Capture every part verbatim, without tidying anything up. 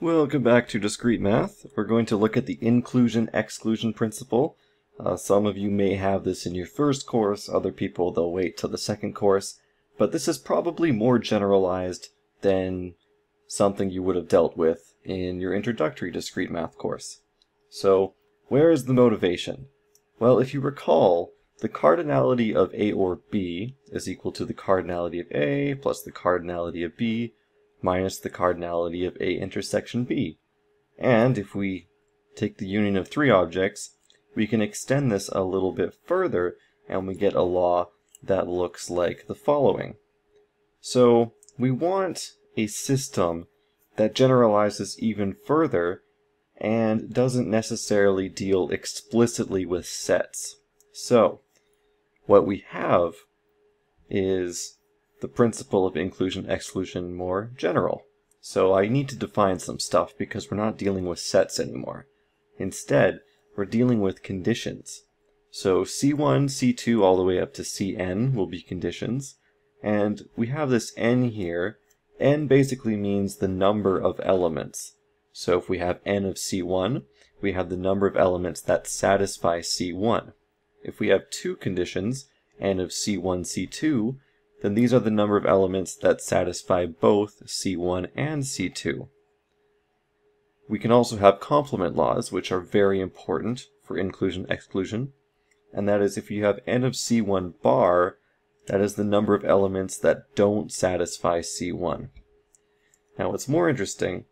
Welcome back to Discrete Math. We're going to look at the inclusion-exclusion principle. Uh, some of you may have this in your first course, other people they'll wait till the second course, but this is probably more generalized than something you would have dealt with in your introductory Discrete Math course. So where is the motivation? Well, if you recall, the cardinality of A or B is equal to the cardinality of A plus the cardinality of B minus the cardinality of A intersection B. And if we take the union of three objects, we can extend this a little bit further and we get a law that looks like the following. So we want a system that generalizes even further and doesn't necessarily deal explicitly with sets. So what we have is the principle of inclusion-exclusion more general. So I need to define some stuff because we're not dealing with sets anymore. Instead, we're dealing with conditions. So C one, C two, all the way up to C n will be conditions. And we have this n here. n basically means the number of elements. So if we have n of C one, we have the number of elements that satisfy C one. If we have two conditions, n of C one, C two, then these are the number of elements that satisfy both C one and C two. We can also have complement laws, which are very important for inclusion-exclusion, and that is if you have n of C one bar, that is the number of elements that don't satisfy C one. Now what's more interesting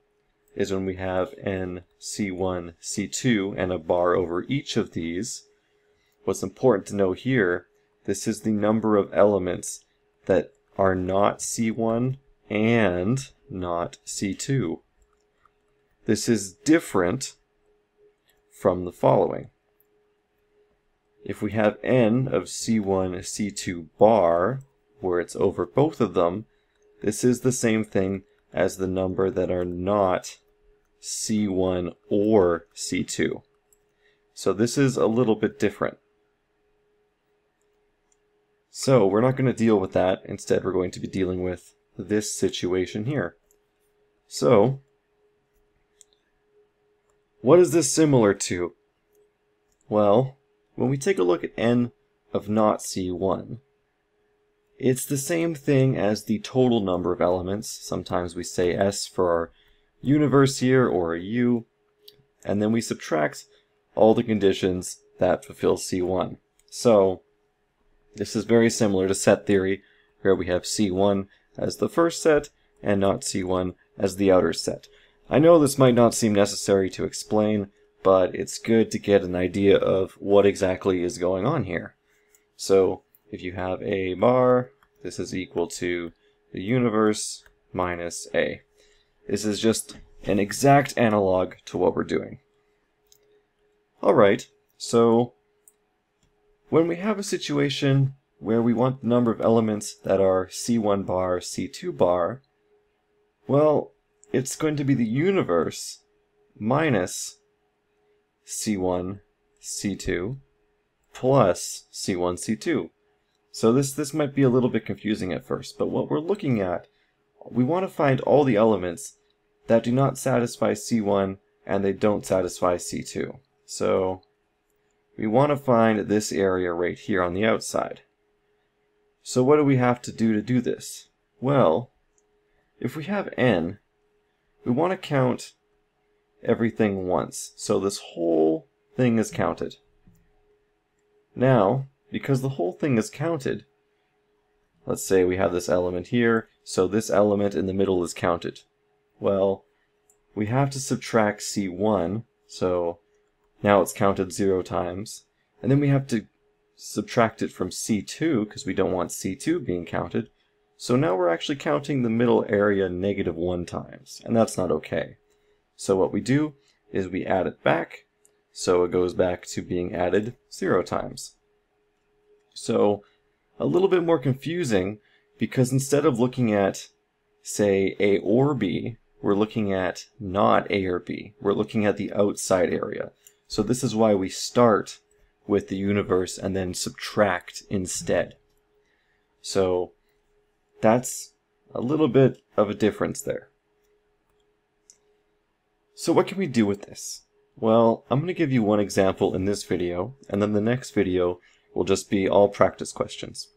is when we have n, C one, C two, and a bar over each of these. What's important to know here, this is the number of elements that are not C one and not C two. This is different from the following. If we have n of C one, C two bar, where it's over both of them, this is the same thing as the number that are not C one or C two. So this is a little bit different. So we're not going to deal with that. Instead, we're going to be dealing with this situation here. So what is this similar to? Well, when we take a look at n of not C one, it's the same thing as the total number of elements. Sometimes we say S for our universe here, or a U, and then we subtract all the conditions that fulfill C one. So this is very similar to set theory, where we have C one as the first set and not C one as the outer set. I know this might not seem necessary to explain, but it's good to get an idea of what exactly is going on here. So if you have A bar, this is equal to the universe minus A. This is just an exact analog to what we're doing. Alright, so when we have a situation where we want the number of elements that are C one bar, C two bar, well, it's going to be the universe minus C one, C two plus C one, C two. So this, this might be a little bit confusing at first, but what we're looking at, we want to find all the elements that do not satisfy C one and they don't satisfy C two. So we want to find this area right here on the outside. So what do we have to do to do this? Well, if we have n, we want to count everything once. So this whole thing is counted. Now, because the whole thing is counted, let's say we have this element here, so this element in the middle is counted. Well, we have to subtract C one, so now it's counted zero times, and then we have to subtract it from C two because we don't want C two being counted. So now we're actually counting the middle area negative one times, and that's not okay. So what we do is we add it back, so it goes back to being added zero times. So a little bit more confusing, because instead of looking at, say, A or B, we're looking at not A or B. We're looking at the outside area. So this is why we start with the universe and then subtract instead. So that's a little bit of a difference there. So what can we do with this? Well, I'm going to give you one example in this video, and then the next video will just be all practice questions.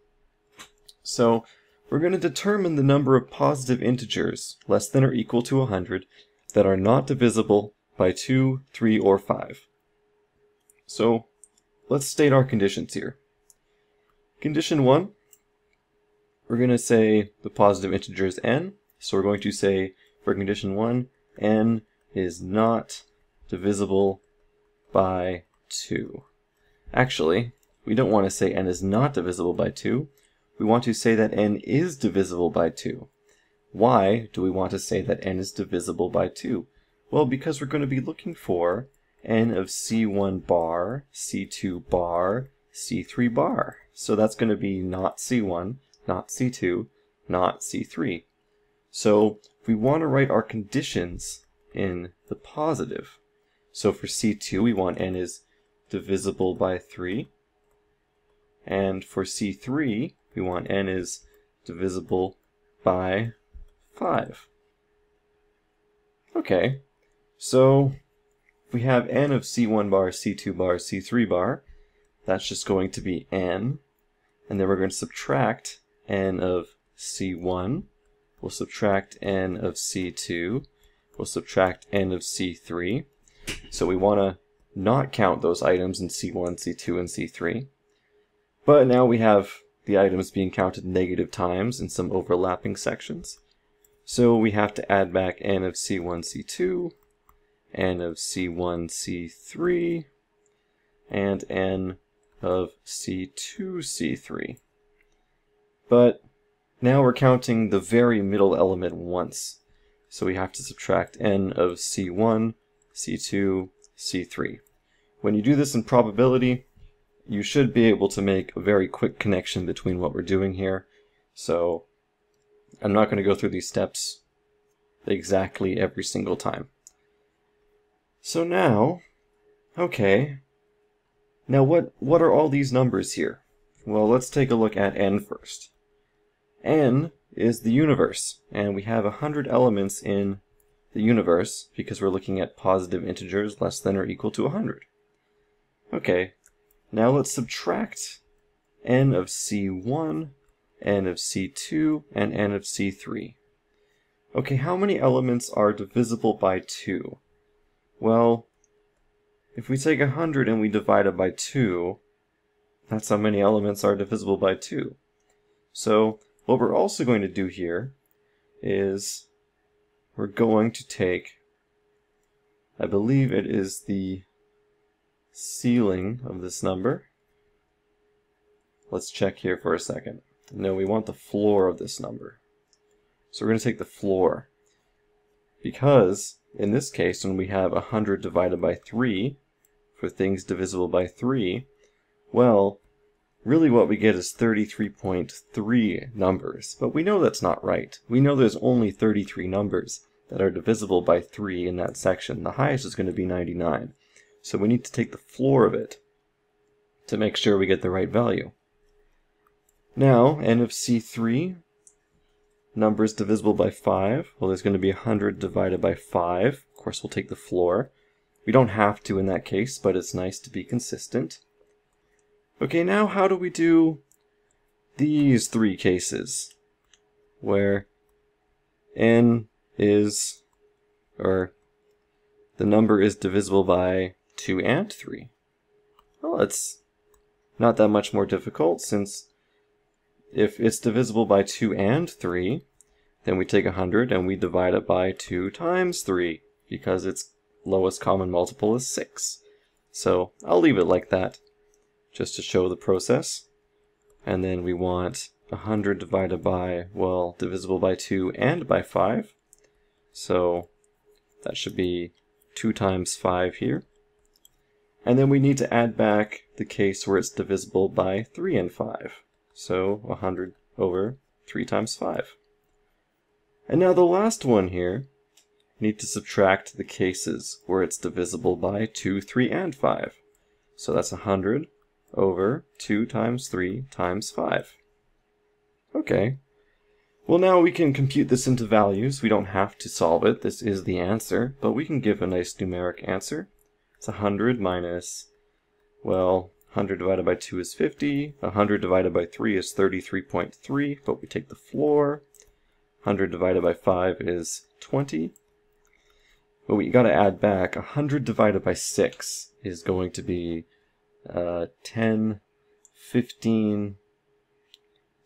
So we're going to determine the number of positive integers less than or equal to one hundred that are not divisible by two, three, or five. So let's state our conditions here. Condition one, we're going to say the positive integer is n, so we're going to say for condition one, n is not divisible by two. Actually, we don't want to say n is not divisible by two. We want to say that n is divisible by two. Why do we want to say that n is divisible by two? Well, because we're going to be looking for n of c one bar, c two bar, c three bar. So that's going to be not c one, not c two, not c three. So we want to write our conditions in the positive. So for c two, we want n is divisible by three. And for c three, we want n is divisible by five. Okay, so we have n of c one bar, c two bar, c three bar. That's just going to be n. And then we're going to subtract n of c one. We'll subtract n of c two. We'll subtract n of c three. So we want to not count those items in c one, c two, and c three. But now we have the items being counted negative times in some overlapping sections. So we have to add back n of c one, c two, n of c one, c three, and n of c two, c three. But now we're counting the very middle element once. So we have to subtract n of c one, c two, c three. When you do this in probability, you should be able to make a very quick connection between what we're doing here. So I'm not going to go through these steps exactly every single time. So now, okay, now what, what are all these numbers here? Well, let's take a look at n first. N is the universe, and we have one hundred elements in the universe because we're looking at positive integers less than or equal to one hundred. Okay. Now let's subtract n of c one, n of c two, and n of c three. Okay, how many elements are divisible by two? Well, if we take one hundred and we divide it by two, that's how many elements are divisible by two. So what we're also going to do here is we're going to take, I believe it is the ceiling of this number. Let's check here for a second. No, we want the floor of this number. So we're going to take the floor, because in this case when we have one hundred divided by three for things divisible by three, well, really what we get is thirty-three point three numbers, but we know that's not right. We know there's only thirty-three numbers that are divisible by three in that section. The highest is going to be ninety-nine. So we need to take the floor of it to make sure we get the right value. Now, n of c three, numbers divisible by five. Well, there's going to be one hundred divided by five. Of course, we'll take the floor. We don't have to in that case, but it's nice to be consistent. Okay, now how do we do these three cases where n is, or the number is divisible by two and three. Well, it's not that much more difficult, since if it's divisible by two and three, then we take one hundred and we divide it by two times three, because its lowest common multiple is six. So I'll leave it like that just to show the process. And then we want one hundred divided by, well, divisible by two and by five. So that should be two times five here. And then we need to add back the case where it's divisible by three and five. So one hundred over three times five. And now the last one here, we need to subtract the cases where it's divisible by two, three, and five. So that's one hundred over two times three times five. Okay. Well, now we can compute this into values. We don't have to solve it. This is the answer, but we can give a nice numeric answer. It's one hundred minus, well, one hundred divided by two is fifty, one hundred divided by three is thirty-three point three, but we take the floor. one hundred divided by five is twenty. But we got to add back, one hundred divided by six is going to be uh, ten, fifteen,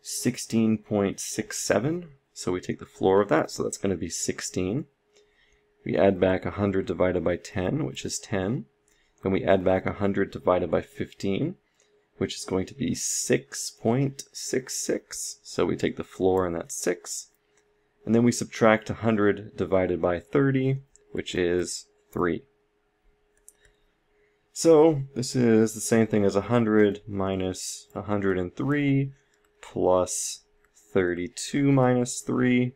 sixteen point six seven. So we take the floor of that, so that's going to be sixteen. We add back one hundred divided by ten, which is ten. Then we add back one hundred divided by fifteen, which is going to be six point six six. So we take the floor and that's six. And then we subtract one hundred divided by thirty, which is three. So this is the same thing as one hundred minus one hundred three plus thirty-two minus three.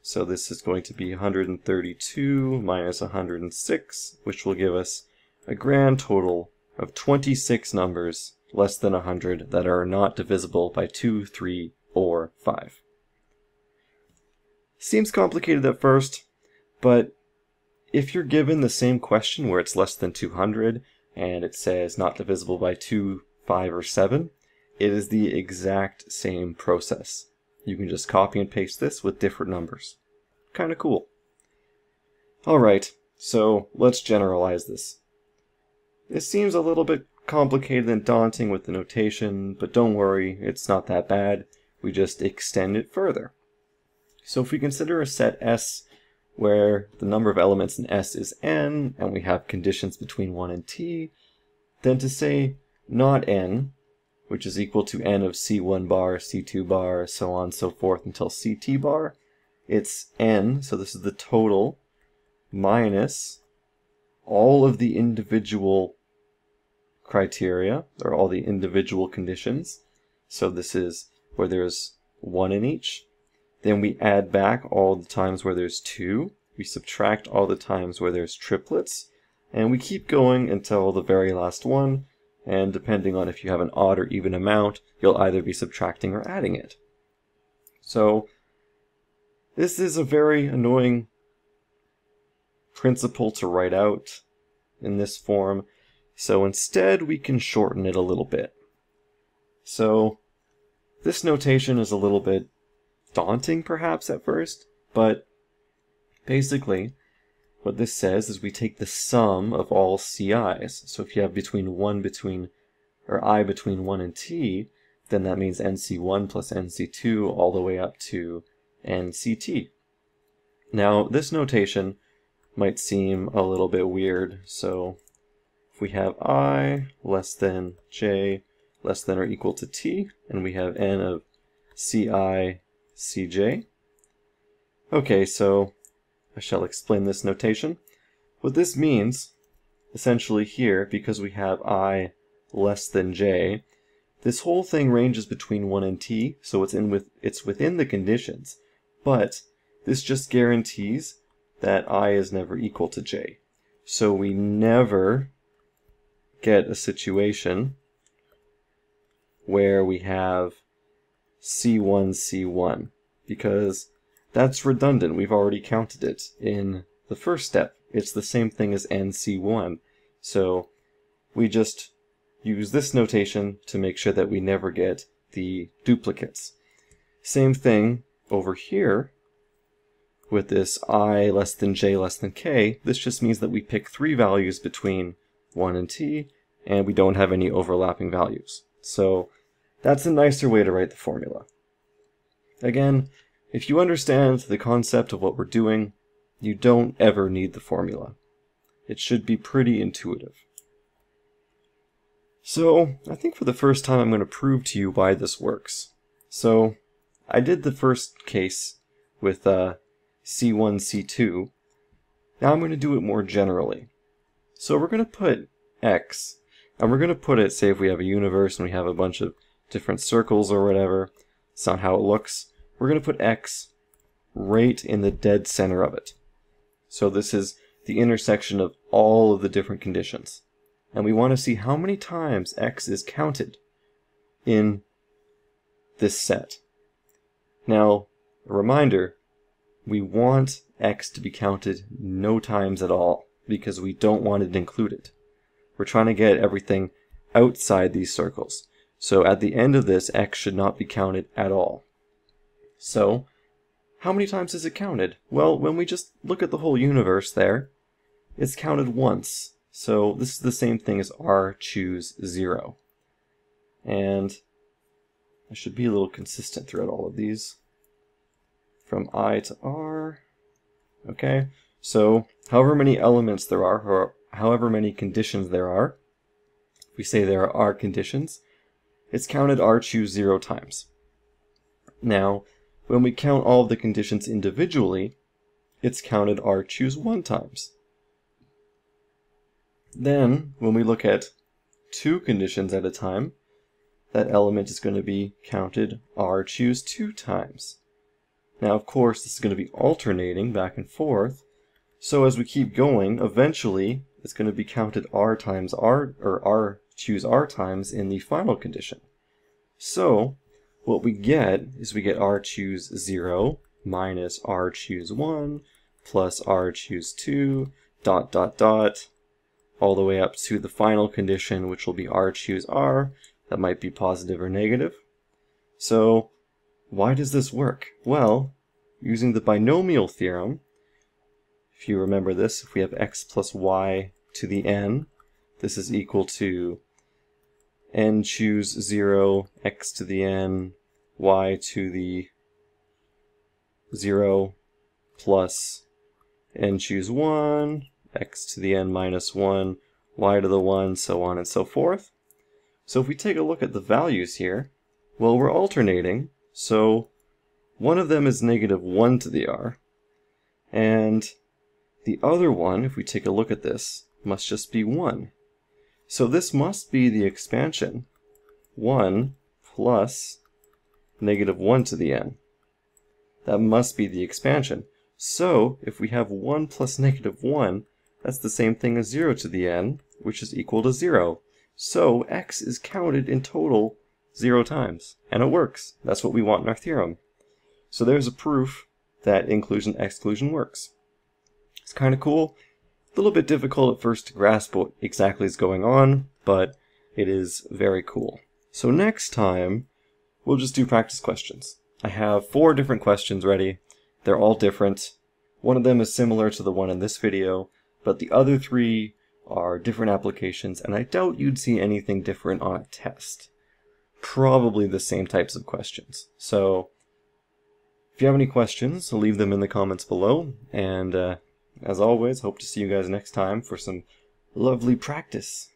So this is going to be one hundred thirty-two minus one hundred six, which will give us a grand total of twenty-six numbers less than one hundred that are not divisible by two, three, or five. Seems complicated at first, but if you're given the same question where it's less than two hundred and it says not divisible by two, five, or seven, it is the exact same process. You can just copy and paste this with different numbers. Kind of cool. Alright, so let's generalize this. This seems a little bit complicated and daunting with the notation, but don't worry, it's not that bad. We just extend it further. So if we consider a set S where the number of elements in S is n, and we have conditions between one and t, then to say not n, which is equal to n of c one bar, c two bar, so on and so forth until ct bar, it's n, so this is the total, minus all of the individual criteria, or all the individual conditions. So this is where there's one in each. Then we add back all the times where there's two. We subtract all the times where there's triplets. And we keep going until the very last one. And depending on if you have an odd or even amount, you'll either be subtracting or adding it. So this is a very annoying principle to write out in this form, so instead we can shorten it a little bit. So this notation is a little bit daunting perhaps at first, but basically what this says is we take the sum of all C I's. So if you have between one between or I between one and t, then that means N C one plus N C two all the way up to N C T. Now this notation might seem a little bit weird, so if we have I less than j less than or equal to t, and we have n of ci cj. Okay, so I shall explain this notation. What this means, essentially here, because we have I less than j, this whole thing ranges between one and t, so it's, in with, it's within the conditions, but this just guarantees that I is never equal to j. So we never get a situation where we have c one, c one, because that's redundant. We've already counted it in the first step. It's the same thing as N C one. So we just use this notation to make sure that we never get the duplicates. Same thing over here. With this I less than j less than k, this just means that we pick three values between one and t, and we don't have any overlapping values. So that's a nicer way to write the formula. Again, if you understand the concept of what we're doing, you don't ever need the formula. It should be pretty intuitive. So I think for the first time I'm going to prove to you why this works. So I did the first case with uh, C one, C two. Now I'm going to do it more generally. So we're going to put x, and we're going to put it, say if we have a universe and we have a bunch of different circles or whatever, it's not how it looks, we're going to put x right in the dead center of it. So this is the intersection of all of the different conditions. And we want to see how many times x is counted in this set. Now, A reminder, we want x to be counted no times at all because we don't want it included. We're trying to get everything outside these circles. So at the end of this, x should not be counted at all. So how many times is it counted? Well, when we just look at the whole universe there, it's counted once. So this is the same thing as r choose zero. And I should be a little consistent throughout all of these. From I to R, okay? So however many elements there are, or however many conditions there are, if we say there are conditions, it's counted R choose zero times. Now, when we count all of the conditions individually, it's counted R choose one times. Then, when we look at two conditions at a time, that element is going to be counted R choose two times. Now, of course, this is going to be alternating back and forth. So as we keep going, eventually it's going to be counted R times R, or R choose R times in the final condition. So what we get is we get R choose zero minus R choose one plus R choose two dot dot dot all the way up to the final condition, which will be R choose R. That might be positive or negative. So why does this work? Well, using the binomial theorem, if you remember this, if we have x plus y to the n, this is equal to n choose zero, x to the n, y to the zero, plus n choose one, x to the n minus one, y to the one, so on and so forth. So if we take a look at the values here, well, we're alternating. So one of them is negative one to the r, and the other one, if we take a look at this, must just be one. So this must be the expansion, one plus negative one to the n. That must be the expansion. So if we have one plus negative one, that's the same thing as zero to the n, which is equal to zero. So x is counted in total zero times, and it works. That's what we want in our theorem. So there's a proof that inclusion exclusion works. It's kind of cool, a little bit difficult at first to grasp what exactly is going on, but it is very cool. So next time, we'll just do practice questions. I have four different questions ready. They're all different. One of them is similar to the one in this video, but the other three are different applications, and I doubt you'd see anything different on a test. Probably the same types of questions. So if you have any questions, leave them in the comments below, and uh, as always, hope to see you guys next time for some lovely practice.